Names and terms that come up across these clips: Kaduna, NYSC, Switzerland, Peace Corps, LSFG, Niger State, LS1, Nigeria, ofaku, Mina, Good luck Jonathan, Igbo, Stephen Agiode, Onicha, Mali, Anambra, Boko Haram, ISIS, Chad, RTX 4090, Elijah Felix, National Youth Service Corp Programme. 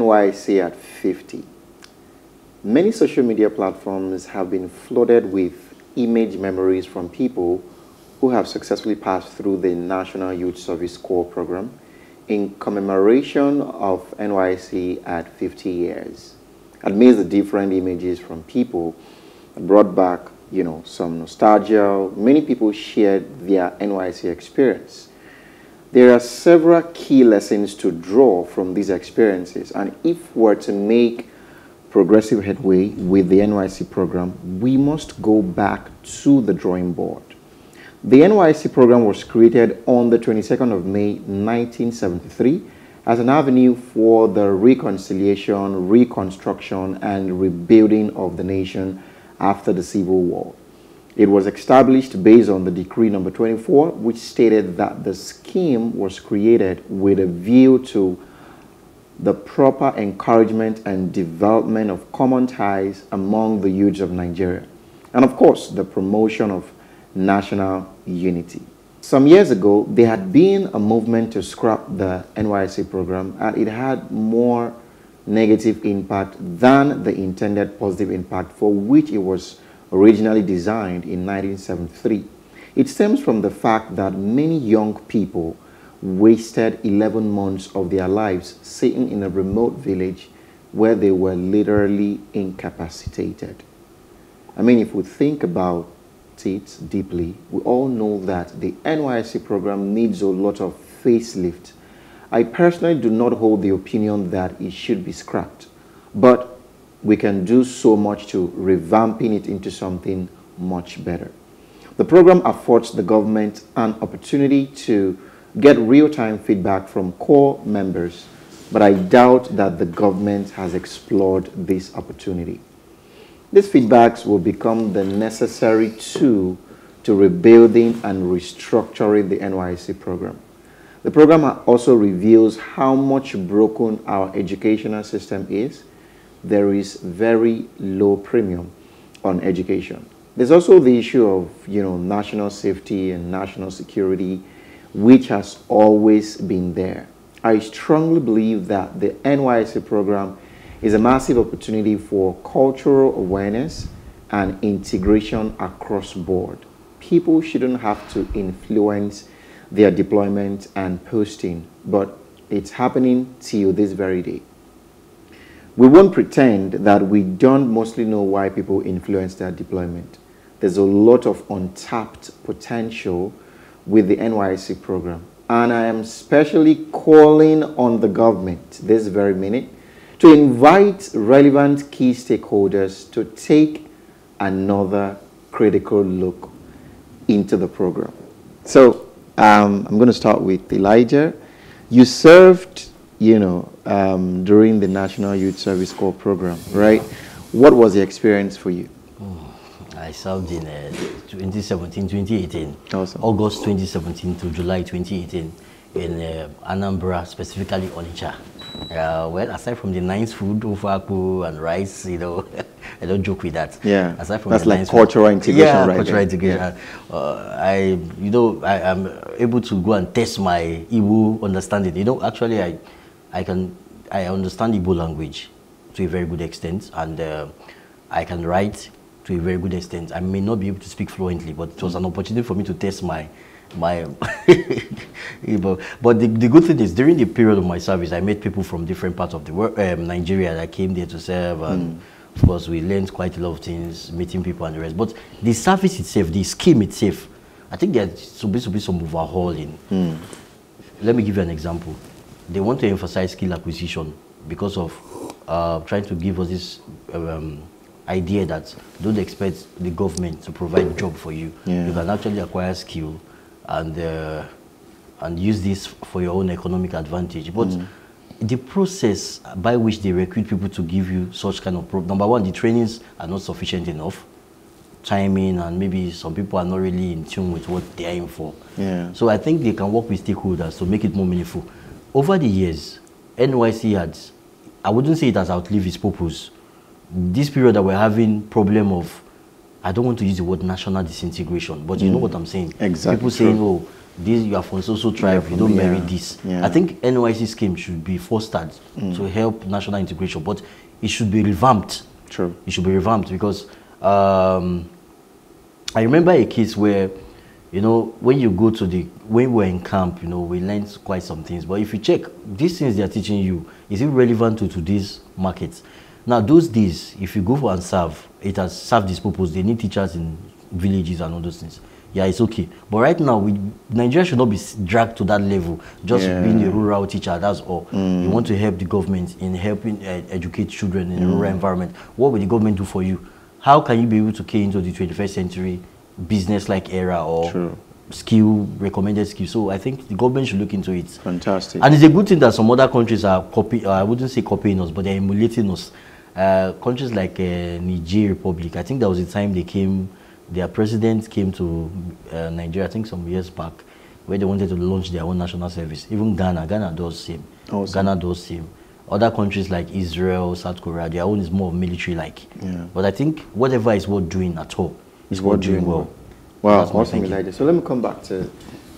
NYSC at 50. Many social media platforms have been flooded with image memories from people who have successfully passed through the National Youth Service Corps program in commemoration of NYSC at 50 years. Amidst the different images from people brought back, you know, some nostalgia. Many people shared their NYSC experience. There are several key lessons to draw from these experiences, and if we're to make progressive headway with the NYSC program, we must go back to the drawing board. The NYSC program was created on the 22nd of May, 1973, as an avenue for the reconciliation, reconstruction, and rebuilding of the nation after the Civil War. It was established based on the decree number 24, which stated that the scheme was created with a view to the proper encouragement and development of common ties among the youths of Nigeria, and of course, the promotion of national unity. Some years ago, there had been a movement to scrap the NYSC program, and it had more negative impact than the intended positive impact for which it was originally designed in 1973. It stems from the fact that many young people wasted 11 months of their lives sitting in a remote village where they were literally incapacitated. I mean, if we think about it deeply, we all know that the NYSC program needs a lot of facelift. I personally do not hold the opinion that it should be scrapped, but we can do so much to revamping it into something much better. The program affords the government an opportunity to get real-time feedback from core members, but I doubt that the government has explored this opportunity. These feedbacks will become the necessary tool to rebuilding and restructuring the NYSC program. The program also reveals how much broken our educational system is. There is very low premium on education. There's also the issue of, you know, national safety and national security, which has always been there. I strongly believe that the NYSC program is a massive opportunity for cultural awareness and integration across board. People shouldn't have to influence their deployment and posting, but it's happening till this very day. We won't pretend that we don't mostly know why people influence their deployment. There's a lot of untapped potential with the NYSC program, and I am especially calling on the government this very minute to invite relevant key stakeholders to take another critical look into the program. So I'm going to start with Elijah. You served, you know, during the National Youth Service Corps program, right? What was the experience for you? I served in 2017-2018, awesome. August 2017 to July 2018 in Anambra, specifically Onicha. Well, aside from the nice food, ofaku and rice, you know, I don't joke with that. Yeah, aside from that's the like nice cultural food, integration, yeah, right? Cultural integration. Yeah. I am able to go and test my Igbo understanding. You know, actually, I understand Igbo language to a very good extent, and I can write to a very good extent. I may not be able to speak fluently, but it was an opportunity for me to test my but the good thing is, during the period of my service, I met people from different parts of the world, Nigeria, that came there to serve, and of course we learned quite a lot of things, meeting people and the rest. But the service itself, the scheme itself, I think there's supposed to be some overhauling. Let me give you an example. They want to emphasize skill acquisition because of trying to give us this idea that don't expect the government to provide job for you. Yeah. You can actually acquire skill and use this for your own economic advantage. But the process by which they recruit people to give you such kind of number one, the trainings are not sufficient enough. Timing, and maybe some people are not really in tune with what they are in for. Yeah. So I think they can work with stakeholders to make it more meaningful. Over the years, NYSC had, I wouldn't say it has outlived its purpose. This period that we're having problem of, I don't want to use the word national disintegration, but you know what I'm saying. Exactly. People saying, oh, this you are from social tribe, you don't marry this. Yeah. I think NYC scheme should be fostered to help national integration, but it should be revamped. True. It should be revamped because I remember a case where, you know, when you go to the, when we're in camp, you know, we learned quite some things. But if you check, these things they're teaching you, is it relevant to today's market? Now, those days, if you go for and serve, it has served this purpose. They need teachers in villages and all those things. Yeah, it's okay. But right now, Nigeria should not be dragged to that level. Just being a rural teacher, that's all. You want to help the government in helping educate children in a rural environment. What will the government do for you? How can you be able to cater into the 21st century business-like era or skill, recommended skill? So I think the government should look into it. Fantastic. And it's a good thing that some other countries are copying, I wouldn't say copying us, but they're emulating us. Countries like Niger Republic, I think that was the time they came, their president came to Nigeria, I think some years back, where they wanted to launch their own national service. Even Ghana, Ghana does same. Awesome. Ghana does same. Other countries like Israel, South Korea, their own is more military-like. Yeah. But I think whatever is worth doing at all is worth doing well. Wow, awesome. So let me come back to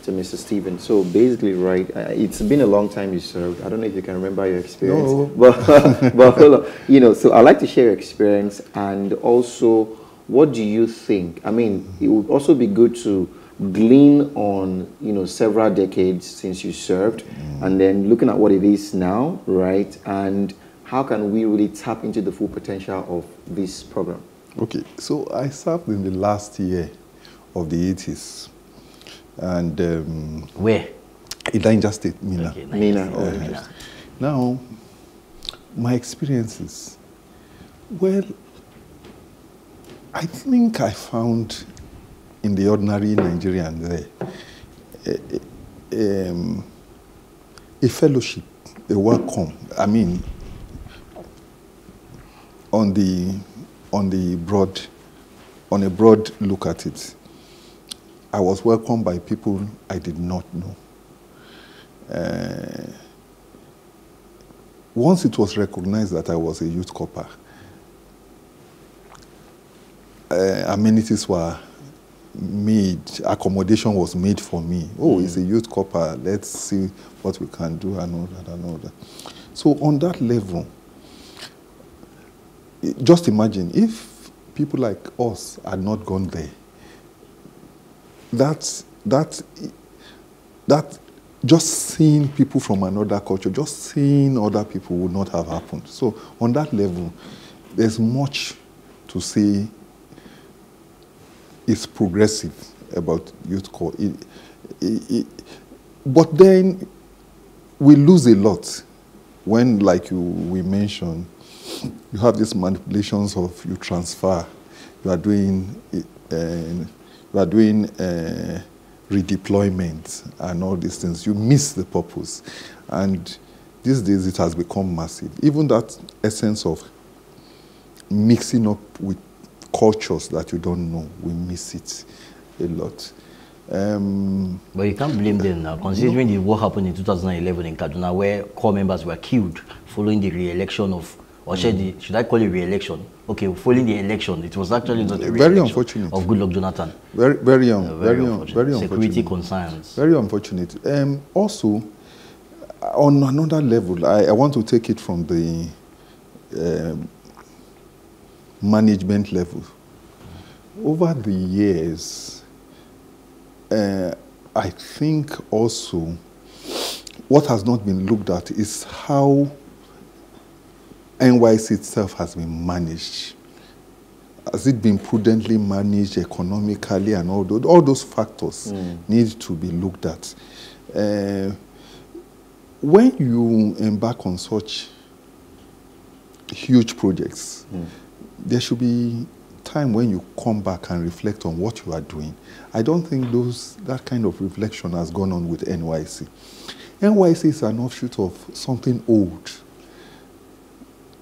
Mr. Stephen. So basically, right, it's been a long time you served. I don't know if you can remember your experience. No. But hold on. You know, so I'd like to share your experience and also... What do you think? I mean, it would also be good to glean on, you know, several decades since you served and then looking at what it is now, right? And how can we really tap into the full potential of this program? Okay, so I served in the last year of the 80s. And where? In Niger State, Mina. Okay, Mina. Oh, Mina. Now, my experiences, well, I think I found in the ordinary Nigerian there a fellowship, a welcome. I mean, on a broad look at it, I was welcomed by people I did not know. Once it was recognized that I was a youth corper. Amenities were made, accommodation was made for me. Oh, it's a youth corper, let's see what we can do and all that and all that. So on that level, just imagine if people like us had not gone there, that just seeing people from another culture, just seeing other people would not have happened. So on that level, there's much to say is progressive about youth corps. But then we lose a lot when, like we mentioned, you have these manipulations of you transfer, you are doing redeployment and all these things. You miss the purpose, and these days it has become massive. Even that essence of mixing up with cultures that you don't know, we miss it a lot. But you can't blame them now, considering what happened in 2011 in Kaduna, where core members were killed following the re-election of, or should I call it re-election? Okay, following the election, it was actually not a re-election. Very unfortunate. Of Good Luck Jonathan. Very unfortunate. Security concerns. Very unfortunate. Also, on another level, I want to take it from the management level. Over the years, I think also what has not been looked at is how NYC itself has been managed. Has it been prudently managed economically and all those factors need to be looked at. When you embark on such huge projects, there should be time when you come back and reflect on what you are doing. I don't think that kind of reflection has gone on with NYC. NYC is an offshoot of something old.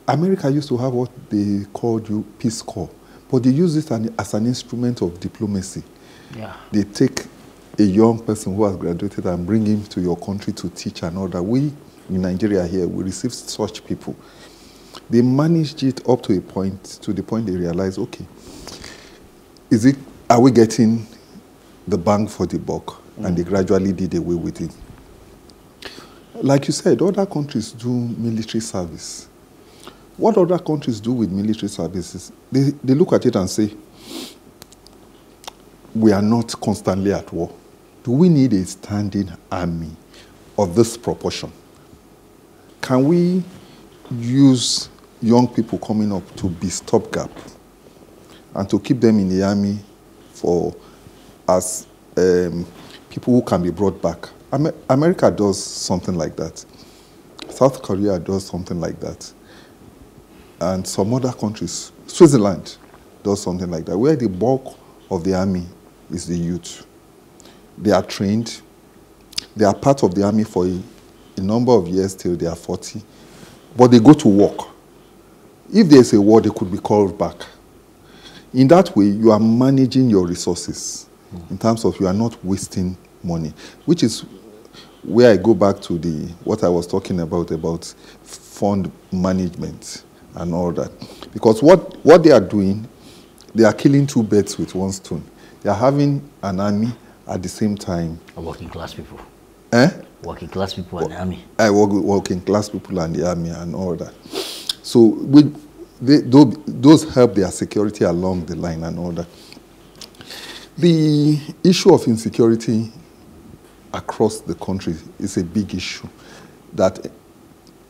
America used to have what they called Peace Corps, but they use it as an instrument of diplomacy. Yeah. They take a young person who has graduated and bring him to your country to teach and all that. We in Nigeria here, we receive such people. They managed it up to a point, to the point they realized, okay, are we getting the bang for the buck? and they gradually did away with it. Like you said, other countries do military service. What other countries do with military services, they look at it and say, we are not constantly at war. Do we need a standing army of this proportion? Can we use young people coming up to be stopgap and to keep them in the army for as people who can be brought back? America does something like that. South Korea does something like that. And some other countries, Switzerland does something like that, where the bulk of the army is the youth. They are trained. They are part of the army for a number of years till they are 40. But they go to work. If there is a war, they could be called back. In that way, you are managing your resources in terms of you are not wasting money, which is where I go back to what I was talking about fund management and all that. Because what they are doing, they are killing two birds with one stone. They are having an army at the same time. Working class people. Eh? Working class people and the army. Working class people and the army and all that. So those help their security along the line and all that. The issue of insecurity across the country is a big issue that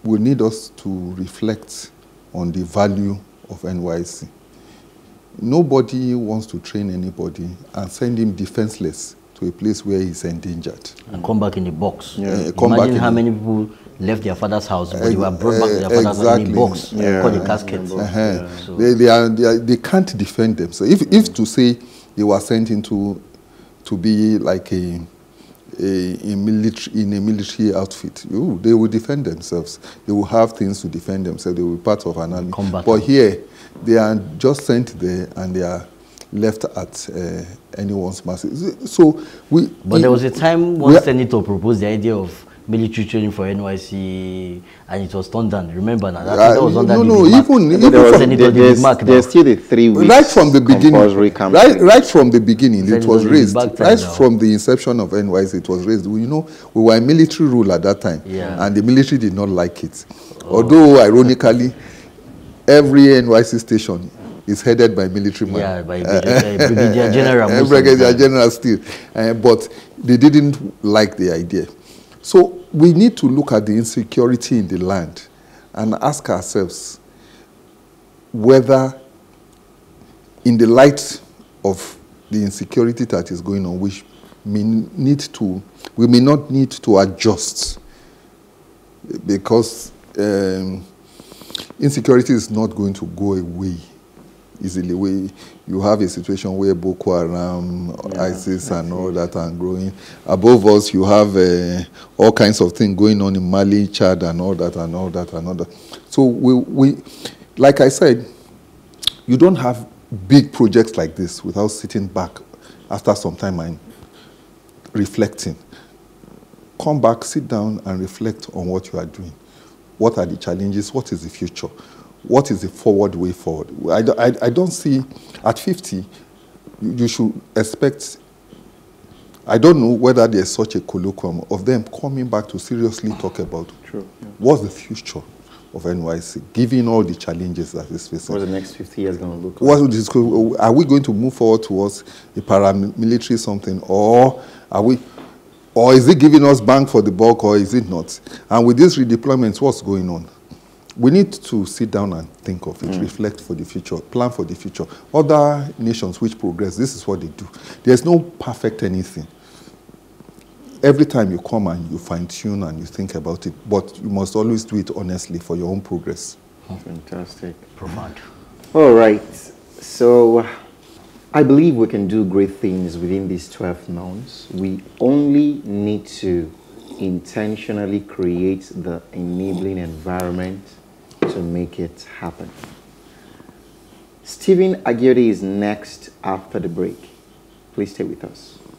will need us to reflect on the value of NYSC. Nobody wants to train anybody and send him defenseless to a place where he's endangered. And come back in the box. Yeah. Imagine how many people left their father's house, but they were brought back to their father's house in the box, called the casket. So they can't defend them. So if to say they were sent into to be like in a military outfit, they will defend themselves. They will have things to defend themselves. They will be part of an army. But here, they are just sent there and they are left at anyone's mercy. So there was a time one senator proposed the idea of military training for NYC, and it was turned down. Remember now, that was under there's still the 3 weeks. Right from the beginning, right from the beginning, it was raised. Right from the inception of NYC, it was raised. You know, we were a military rule at that time, and the military did not like it. Although, ironically, every NYC station is headed by military man. Yeah, by Brigadier General. Brigadier General still. But they didn't like the idea. So we need to look at the insecurity in the land and ask ourselves whether, in the light of the insecurity that is going on, we may not need to adjust, because insecurity is not going to go away easily. You have a situation where Boko Haram, ISIS and all that are growing. Above us, you have all kinds of things going on in Mali, Chad and all that and all that and all that. So we like I said, you don't have big projects like this without sitting back after some time and reflecting. Come back, sit down and reflect on what you are doing. What are the challenges? What is the future? What is the forward way forward? I don't see, at 50, you should expect, I don't know whether there's such a colloquium of them coming back to seriously talk about what's the future of NYC, given all the challenges that it's facing. What are the next 50 years going to look like? Are we going to move forward towards a paramilitary something, or is it giving us bang for the buck, or is it not? And with these redeployments, what's going on? We need to sit down and think of it, reflect for the future, plan for the future. Other nations which progress, this is what they do. There's no perfect anything. Every time you come and you fine-tune and you think about it, but you must always do it honestly for your own progress. Fantastic. Profound. All right. So I believe we can do great things within these 12 months. We only need to intentionally create the enabling environment to make it happen. Stephen Agiode is next after the break. Please stay with us.